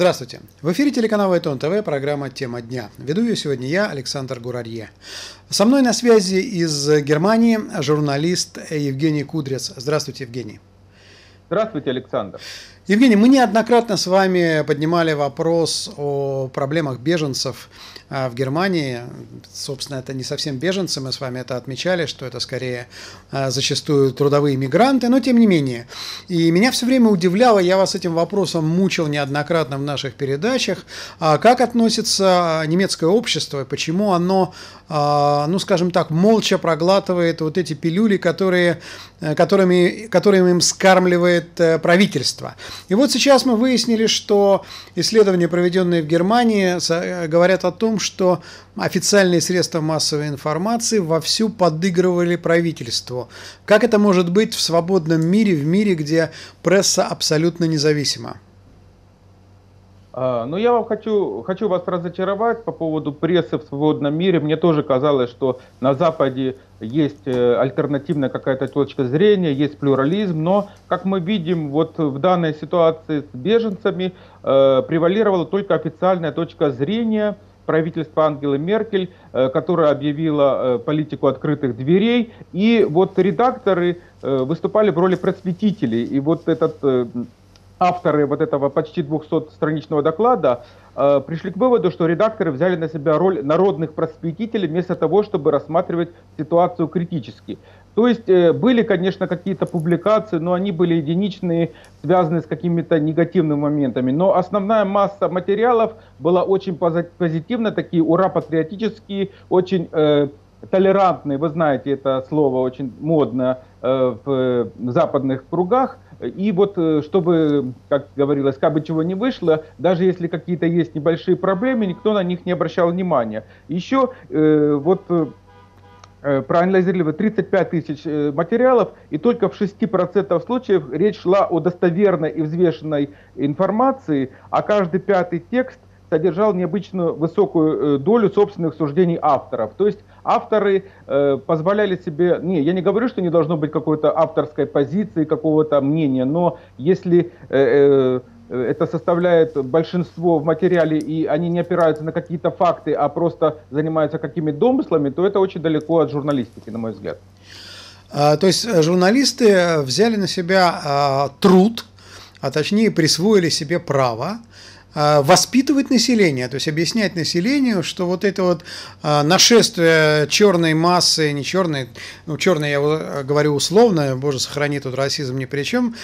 Здравствуйте! В эфире телеканала ITON TV программа «Тема дня». Веду ее сегодня я, Александр Гурарье. Со мной на связи из Германии журналист Евгений Кудряц. Здравствуйте, Евгений! Здравствуйте, Александр! Евгений, мы неоднократно с вами поднимали вопрос о проблемах беженцев в Германии. Собственно, это не совсем беженцы, мы с вами это отмечали, что это скорее зачастую трудовые мигранты, но тем не менее. И меня все время удивляло, я вас этим вопросом мучил неоднократно в наших передачах, как относится немецкое общество, почему оно, ну скажем так, молча проглатывает вот эти пилюли, которыми им скармливает правительство. И вот сейчас мы выяснили, что исследования, проведенные в Германии, говорят о том, что официальные средства массовой информации вовсю подыгрывали правительству. Как это может быть в свободном мире, в мире, где пресса абсолютно независима? Ну, я вам хочу вас разочаровать по поводу прессы в свободном мире. Мне тоже казалось, что на Западе есть альтернативная какая-то точка зрения, есть плюрализм, но, как мы видим, вот в данной ситуации с беженцами превалировала только официальная точка зрения правительства Ангелы Меркель, которая объявила политику открытых дверей, и вот редакторы выступали в роли просветителей, и вот авторы вот этого почти 200-страничного доклада пришли к выводу, что редакторы взяли на себя роль народных просветителей вместо того, чтобы рассматривать ситуацию критически. То есть были, конечно, какие-то публикации, но они были единичные, связаны с какими-то негативными моментами. Но основная масса материалов была очень позитивна, такие ура-патриотические, очень толерантные, вы знаете, это слово очень модно в западных кругах. И вот, чтобы, как говорилось, как бы чего не вышло, даже если какие-то есть небольшие проблемы, никто на них не обращал внимания. Еще проанализировали 35 тысяч материалов, и только в 6% случаев речь шла о достоверной и взвешенной информации, а каждый пятый текст содержал необычную высокую долю собственных суждений авторов. То есть авторы позволяли себе... я не говорю, что не должно быть какой-то авторской позиции, какого-то мнения, но если это составляет большинство в материале, и они не опираются на какие-то факты, а просто занимаются какими-то домыслами, то это очень далеко от журналистики, на мой взгляд. То есть журналисты взяли на себя труд, а точнее присвоили себе право воспитывать население, то есть объяснять населению, что вот это вот нашествие черной массы, не черной, ну черной я говорю условно, боже сохрани, тут расизм ни при чем,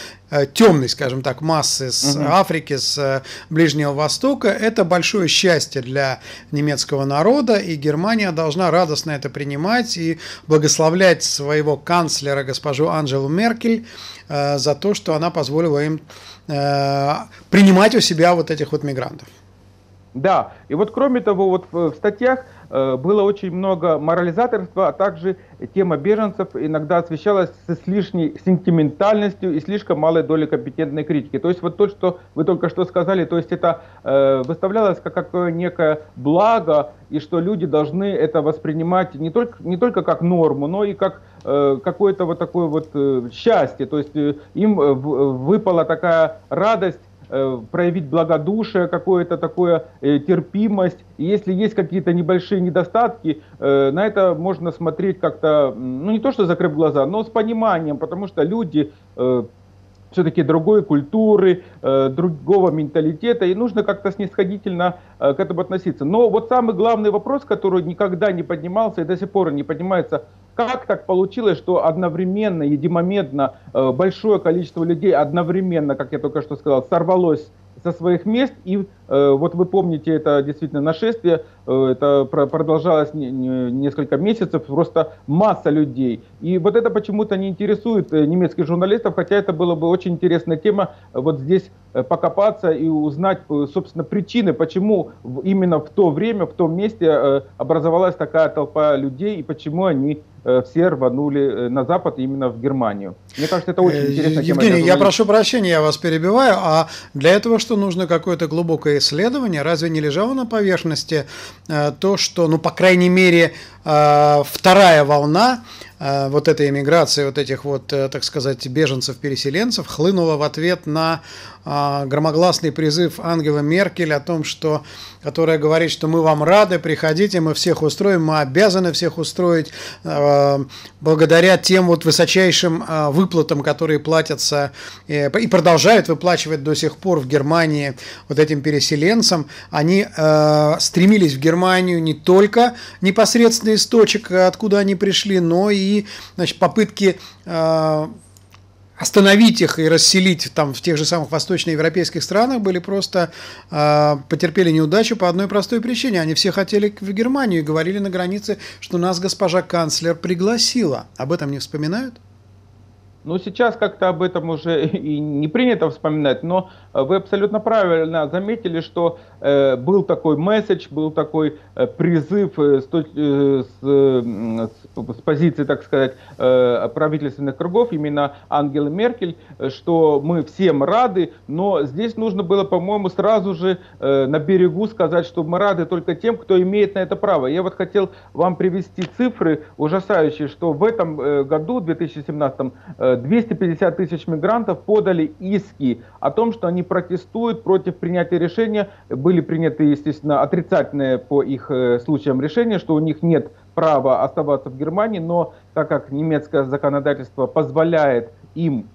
темной, скажем так, массы с Африки, с Ближнего Востока, это большое счастье для немецкого народа, и Германия должна радостно это принимать и благословлять своего канцлера, госпожу Анджелу Меркель, за то, что она позволила им принимать у себя вот этих вот мигрантов. Да, и вот кроме того, вот в статьях было очень много морализаторства, а также тема беженцев иногда освещалась с излишней сентиментальностью и слишком малой долей компетентной критики. То есть вот то, что вы только что сказали, то есть это выставлялось как какое некое благо, и что люди должны это воспринимать не только как норму, но и как какое-то вот такое вот счастье. То есть им выпала такая радость, проявить благодушие, какое-то такое терпимость. И если есть какие-то небольшие недостатки, на это можно смотреть как-то, ну не то что закрыв глаза, но с пониманием, потому что люди все-таки другой культуры, другого менталитета, и нужно как-то снисходительно к этому относиться. Но вот самый главный вопрос, который никогда не поднимался и до сих пор не поднимается: как так получилось, что одновременно, единомоментно большое количество людей одновременно, как я только что сказал, сорвалось со своих мест, и вот вы помните, это действительно нашествие, это продолжалось несколько месяцев, просто масса людей. И вот это почему-то не интересует немецких журналистов, хотя это была бы очень интересная тема вот здесь покопаться и узнать, собственно, причины, почему именно в то время, в том месте образовалась такая толпа людей, и почему они все рванули на Запад, именно в Германию. Мне кажется, это очень интересно. Евгений, я прошу прощения, я вас перебиваю, а для этого что, нужно какое-то глубокое исследование? Разве не лежало на поверхности то, что, ну, по крайней мере, вторая волна вот этой эмиграции, вот этих вот, так сказать, беженцев-переселенцев, хлынула в ответ на громогласный призыв Ангела Меркель о том, что, которая говорит, что мы вам рады, приходите, мы всех устроим, мы обязаны всех устроить, благодаря тем вот высочайшим выплатам, которые платятся и продолжают выплачивать до сих пор в Германии вот этим переселенцам. Они стремились в Германию не только непосредственно из точек, откуда они пришли, но и, значит, попытки остановить их и расселить там в тех же самых восточноевропейских странах были просто потерпели неудачу по одной простой причине. Они все хотели в Германию и говорили на границе, что нас госпожа канцлер пригласила. Об этом не вспоминают? Ну, сейчас как-то об этом уже и не принято вспоминать, но вы абсолютно правильно заметили, что был такой месседж, был такой призыв с позиции, так сказать, правительственных кругов, именно Ангелы Меркель, что мы всем рады, но здесь нужно было, по-моему, сразу же на берегу сказать, что мы рады только тем, кто имеет на это право. Я вот хотел вам привести цифры ужасающие, что в этом году, в 2017, 250 тысяч мигрантов подали иски о том, что они протестуют против принятия решения. Были приняты, естественно, отрицательные по их случаям решения, что у них нет права оставаться в Германии, но так как немецкое законодательство позволяет им,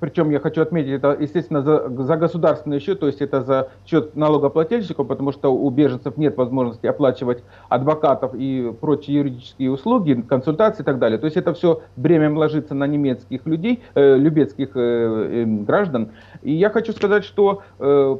причем я хочу отметить, это, естественно, за государственный счет, то есть это за счет налогоплательщиков, потому что у беженцев нет возможности оплачивать адвокатов и прочие юридические услуги, консультации и так далее. То есть это все бремя ложится на немецких людей, любецких граждан. И я хочу сказать, что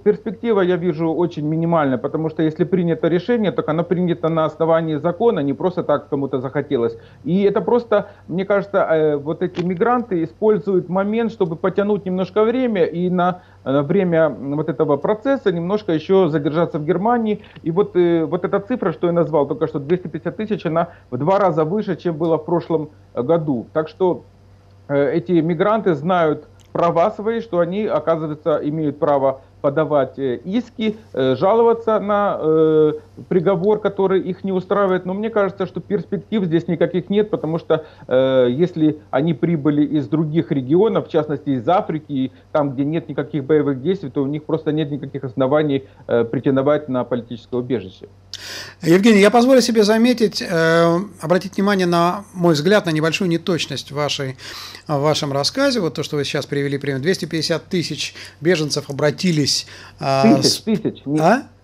перспектива, я вижу, очень минимальная, потому что если принято решение, так оно принято на основании закона, не просто так кому-то захотелось. И это просто, мне кажется, вот эти мигранты используют момент, чтобы потянуть немножко время и на время вот этого процесса немножко еще задержаться в Германии. И вот эта цифра, что я назвал только что, 250 тысяч, она в 2 раза выше, чем было в прошлом году. Так что эти мигранты знают права свои, что они, оказывается, имеют право подавать иски, жаловаться на приговор, который их не устраивает. Но мне кажется, что перспектив здесь никаких нет, потому что если они прибыли из других регионов, в частности из Африки, там, где нет никаких боевых действий, то у них просто нет никаких оснований претендовать на политическое убежище. Евгений, я позволю себе заметить, обратить внимание, на мой взгляд, на небольшую неточность в вашем рассказе. Вот то, что вы сейчас привели пример. 250 тысяч беженцев обратились. Тысяч, а?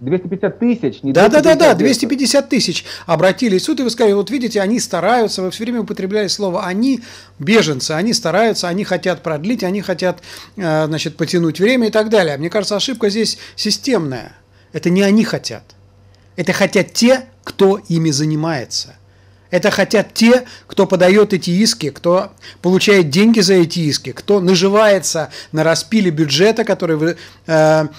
250 тысяч. Да-да-да, 250 тысяч обратились в суд, и вы сказали, вот видите, они стараются, вы все время употребляли слово «они», беженцы, они стараются, они хотят продлить, они хотят, значит, потянуть время и так далее. Мне кажется, ошибка здесь системная. Это не они хотят. Это хотят те, кто ими занимается. Это хотят те, кто подает эти иски, кто получает деньги за эти иски, кто наживается на распиле бюджета, который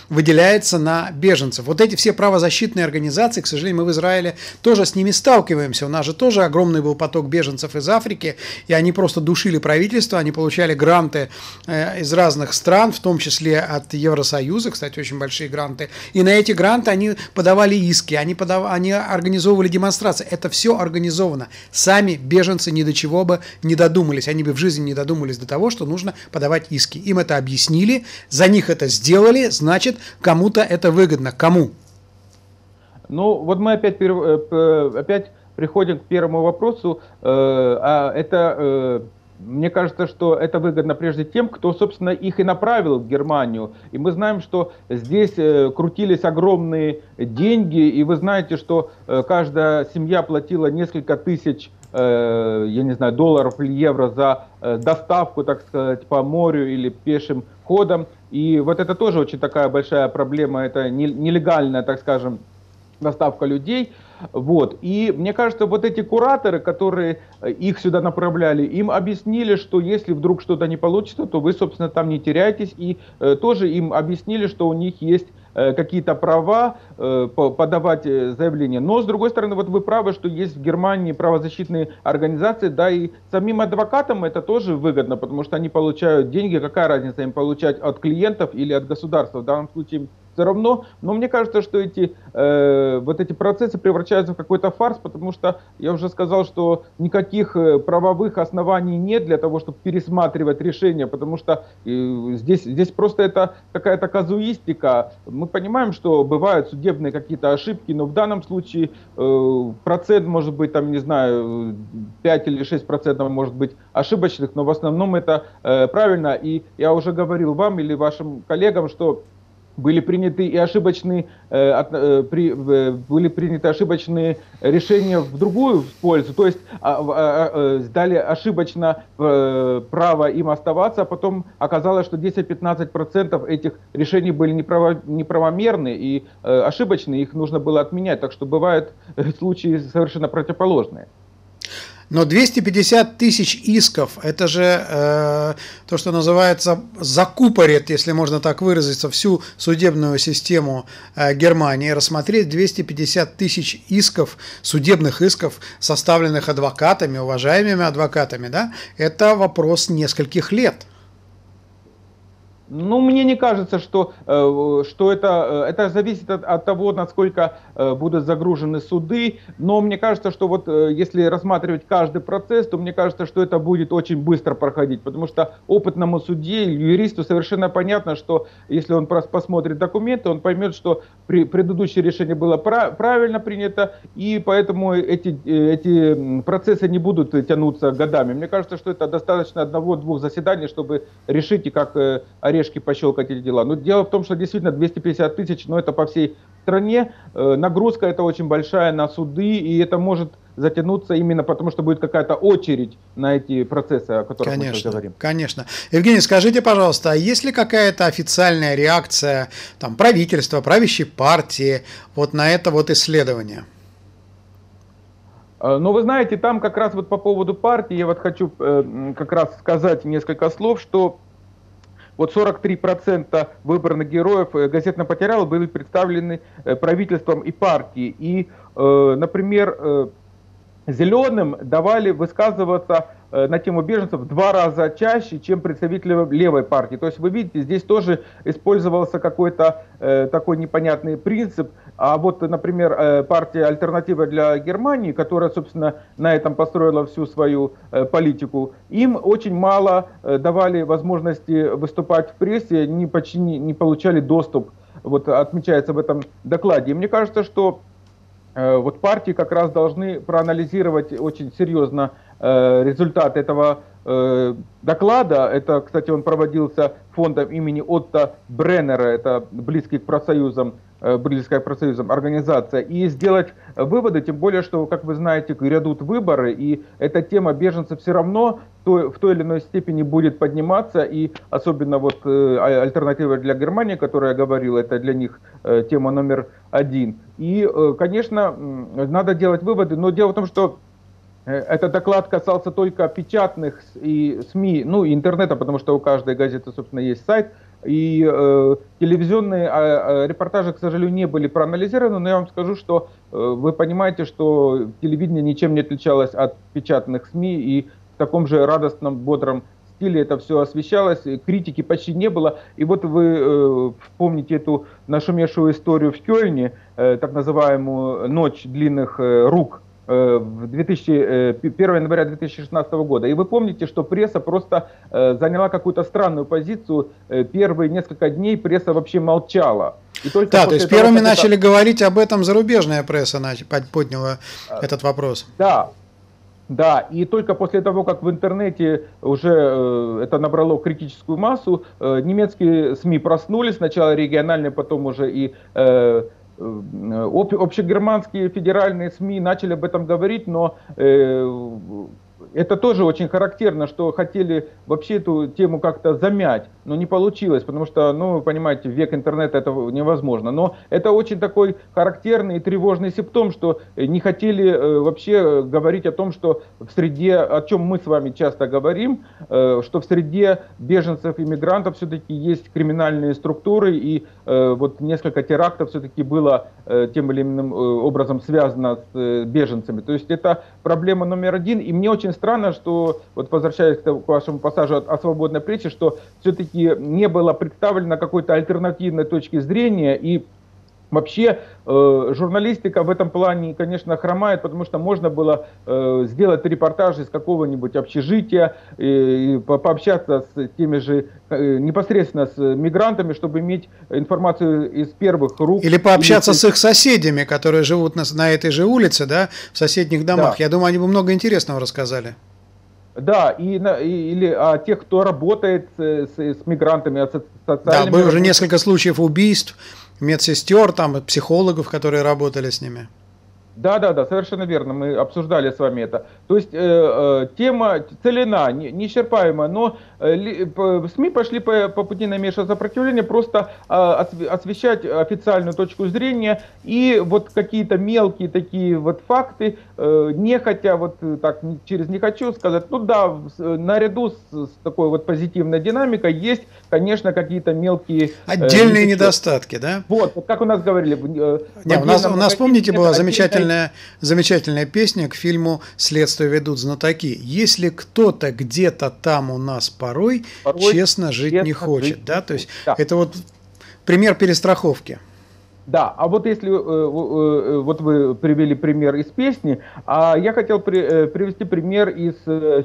выделяется на беженцев. Вот эти все правозащитные организации, к сожалению, мы в Израиле тоже с ними сталкиваемся. У нас же тоже огромный был поток беженцев из Африки, и они просто душили правительство, они получали гранты из разных стран, в том числе от Евросоюза, кстати, очень большие гранты. И на эти гранты они подавали иски, они организовывали демонстрации. Это все организовано. Сами беженцы ни до чего бы не додумались. Они бы в жизни не додумались до того, что нужно подавать иски. Им это объяснили, за них это сделали, значит, кому-то это выгодно. Кому? Ну, вот мы опять приходим к первому вопросу. Мне кажется, что это выгодно прежде тем, кто, собственно, их и направил в Германию. И мы знаем, что здесь крутились огромные деньги, и вы знаете, что каждая семья платила несколько тысяч, я не знаю, долларов или евро за доставку, так сказать, по морю или пешим ходом. И вот это тоже очень такая большая проблема, это нелегальная, так скажем, доставка людей. Вот. И мне кажется, вот эти кураторы, которые их сюда направляли, им объяснили, что если вдруг что-то не получится, то вы, собственно, там не теряетесь. И тоже им объяснили, что у них есть какие-то права подавать заявление. Но, с другой стороны, вот вы правы, что есть в Германии правозащитные организации, да, и самим адвокатам это тоже выгодно, потому что они получают деньги. Какая разница им получать от клиентов или от государства? В данном случае все равно. Но мне кажется, что эти процессы превращаются в какой-то фарс, потому что я уже сказал, что никаких правовых оснований нет для того, чтобы пересматривать решения, потому что здесь просто это какая-то казуистика. Мы понимаем, что бывают судебные какие-то ошибки, но в данном случае процент может быть, там, не знаю, 5 или 6% может быть ошибочных, но в основном это правильно. И я уже говорил вам или вашим коллегам, что были приняты и ошибочные решения в другую пользу, то есть дали ошибочно право им оставаться, а потом оказалось, что 10-15% этих решений были неправомерны и ошибочные, их нужно было отменять, так что бывают случаи совершенно противоположные. Но 250 тысяч исков, это же то, что называется, закупорит, если можно так выразиться, всю судебную систему Германии. Рассмотреть 250 тысяч исков, судебных исков, составленных адвокатами, уважаемыми адвокатами, да, это вопрос нескольких лет. Ну, мне не кажется, что это зависит от того, насколько будут загружены суды, но мне кажется, что вот если рассматривать каждый процесс, то мне кажется, что это будет очень быстро проходить, потому что опытному судье, юристу совершенно понятно, что если он посмотрит документы, он поймет, что предыдущее решение было правильно принято, и поэтому эти процессы не будут тянуться годами. Мне кажется, что это достаточно одного-двух заседаний, чтобы решить и как решки пощелкать эти дела. Но дело в том, что действительно 250 тысяч, но это по всей стране. Нагрузка это очень большая на суды, и это может затянуться именно потому, что будет какая-то очередь на эти процессы, о которых мы сейчас говорим. Конечно. Евгений, скажите, пожалуйста, а есть ли какая-то официальная реакция там, правительства, правящей партии вот на это вот исследование? Но вы знаете, там как раз вот по поводу партии, я вот хочу как раз сказать несколько слов, что вот 43% выбранных героев газетного материала были представлены правительством и партией. И, например, «Зеленым» давали высказываться на тему беженцев в 2 раза чаще, чем представителям левой партии. То есть вы видите, здесь тоже использовался какой-то такой непонятный принцип. А вот, например, партия «Альтернатива для Германии», которая, собственно, на этом построила всю свою политику, им очень мало давали возможности выступать в прессе, они почти не получали доступ, вот отмечается в этом докладе. И мне кажется, что вот партии как раз должны проанализировать очень серьезно результат этого доклада. Это, кстати, он проводился фондом имени Отто Бреннера, это близкая к профсоюзам организация, и сделать выводы, тем более, что, как вы знаете, грядут выборы, и эта тема беженцев все равно в той или иной степени будет подниматься, и особенно вот «Альтернатива для Германии», о которой я говорил, это для них тема №1. И, конечно, надо делать выводы, но дело в том, что этот доклад касался только печатных и СМИ, ну и интернета, потому что у каждой газеты, собственно, есть сайт, и телевизионные репортажи, к сожалению, не были проанализированы, но я вам скажу, что вы понимаете, что телевидение ничем не отличалось от печатных СМИ, и в таком же радостном, бодром стиле это все освещалось, и критики почти не было. И вот вы помните эту нашумевшую историю в Кёльне, так называемую «Ночь длинных рук», 1 января 2016 года. И вы помните, что пресса просто заняла какую-то странную позицию. Первые несколько дней пресса вообще молчала. И только да, то есть первыми начали говорить об этом, зарубежная пресса подняла этот вопрос. Да. Да, и только после того, как в интернете уже это набрало критическую массу, немецкие СМИ проснулись, сначала региональные, потом уже и общегерманские федеральные СМИ начали об этом говорить, но это тоже очень характерно, что хотели вообще эту тему как-то замять, но не получилось, потому что, ну, вы понимаете, в век интернета это невозможно. Но это очень такой характерный и тревожный симптом, что не хотели вообще говорить о том, что в среде, о чем мы с вами часто говорим, что в среде беженцев и мигрантов все-таки есть криминальные структуры, и вот несколько терактов все-таки было тем или иным образом связано с беженцами. То есть это проблема №1, и мне очень странно, что, вот возвращаясь к вашему пассажу о свободной прессе, что все-таки практически не было представлено какой-то альтернативной точки зрения, и вообще журналистика в этом плане, конечно, хромает, потому что можно было сделать репортаж из какого-нибудь общежития, и пообщаться с теми же, непосредственно с мигрантами, чтобы иметь информацию из первых рук. Или пообщаться с их соседями, которые живут на этой же улице, да, в соседних домах. Да. Я думаю, они бы много интересного рассказали. Да, или о тех, кто работает с мигрантами, о социальными... Да, было уже несколько случаев убийств, медсестер, там, психологов, которые работали с ними. Да, совершенно верно, мы обсуждали с вами это. То есть тема целена, неисчерпаемая, но СМИ пошли по пути наименьшего сопротивления просто освещать официальную точку зрения, и вот какие-то мелкие такие вот факты, нехотя, вот так через «не хочу» сказать, ну да, наряду с такой вот позитивной динамикой есть, конечно, какие-то мелкие... Отдельные недостатки, да? Вот как у нас говорили... У нас, помните, была замечательная песня к фильму «Следствие ведут знатоки». Если кто-то где-то там у нас порой честно жить не хочет. Да? То есть это вот пример перестраховки. Да, а вот если вот вы привели пример из песни, а я хотел привести пример из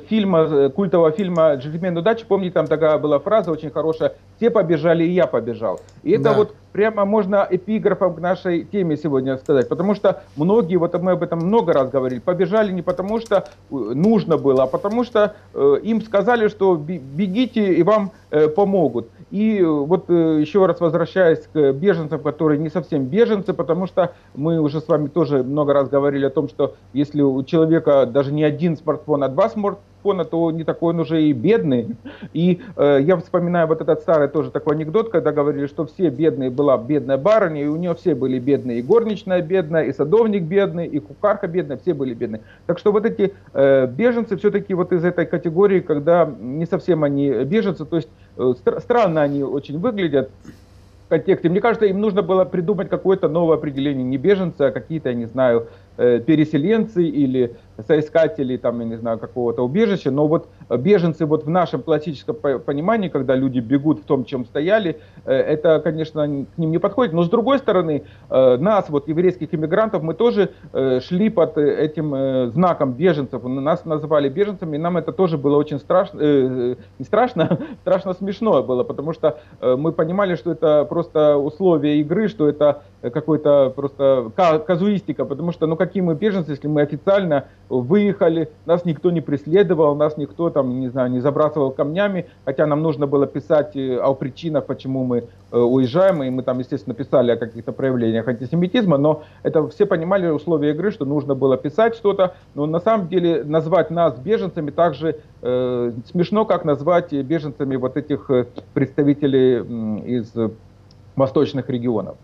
фильма, культового фильма «Джентльмен удачи». Помните, там такая была фраза очень хорошая: «Все побежали, и я побежал». И это вот прямо можно эпиграфом к нашей теме сегодня сказать, потому что многие, вот мы об этом много раз говорили, побежали не потому что нужно было, а потому что им сказали, что бегите, и вам помогут. И вот еще раз возвращаясь к беженцам, которые не совсем беженцы, потому что мы уже с вами тоже много раз говорили о том, что если у человека даже не один смартфон, а два смартфона, то не такой он уже и бедный. И я вспоминаю вот этот старый тоже такой анекдот, когда говорили, что все бедные, была бедная барыня, и у нее все были бедные, и горничная бедная, и садовник бедный, и кухарка бедная, все были бедные. Так что вот эти беженцы все-таки вот из этой категории, когда не совсем они беженцы, то есть странно они очень выглядят в контексте. Мне кажется, им нужно было придумать какое-то новое определение. Не беженцы, а какие-то, я не знаю, переселенцы или соискатели, там, я не знаю, какого-то убежища. Но вот беженцы вот в нашем классическом понимании, когда люди бегут в том, чем стояли, это, конечно, к ним не подходит. Но с другой стороны, нас, вот еврейских иммигрантов, мы тоже шли под этим знаком беженцев. Нас называли беженцами, и нам это тоже было очень страшно, не страшно, страшно смешное было, потому что мы понимали, что это просто условия игры, что это какой-то просто казуистика, потому что, ну, какие мы беженцы, если мы официально выехали, нас никто не преследовал, нас никто там, не знаю, не забрасывал камнями, хотя нам нужно было писать о причинах, почему мы уезжаем, и мы там, естественно, писали о каких-то проявлениях антисемитизма, но это все понимали условия игры, что нужно было писать что-то, но на самом деле назвать нас беженцами также смешно, как назвать беженцами вот этих представителей из восточных регионов.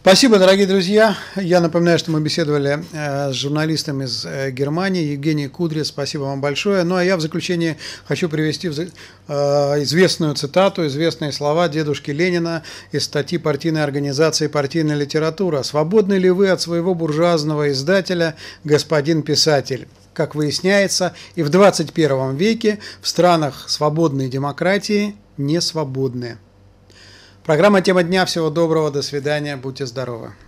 Спасибо, дорогие друзья. Я напоминаю, что мы беседовали с журналистом из Германии, Евгений Кудряц. Спасибо вам большое. Ну, а я в заключение хочу привести известную цитату, известные слова дедушки Ленина из статьи партийной организации «Партийная литература». «Свободны ли вы от своего буржуазного издателя, господин писатель?» Как выясняется, и в 21 веке в странах свободной демократии не свободны. Программа «Тема дня». Всего доброго, до свидания, будьте здоровы.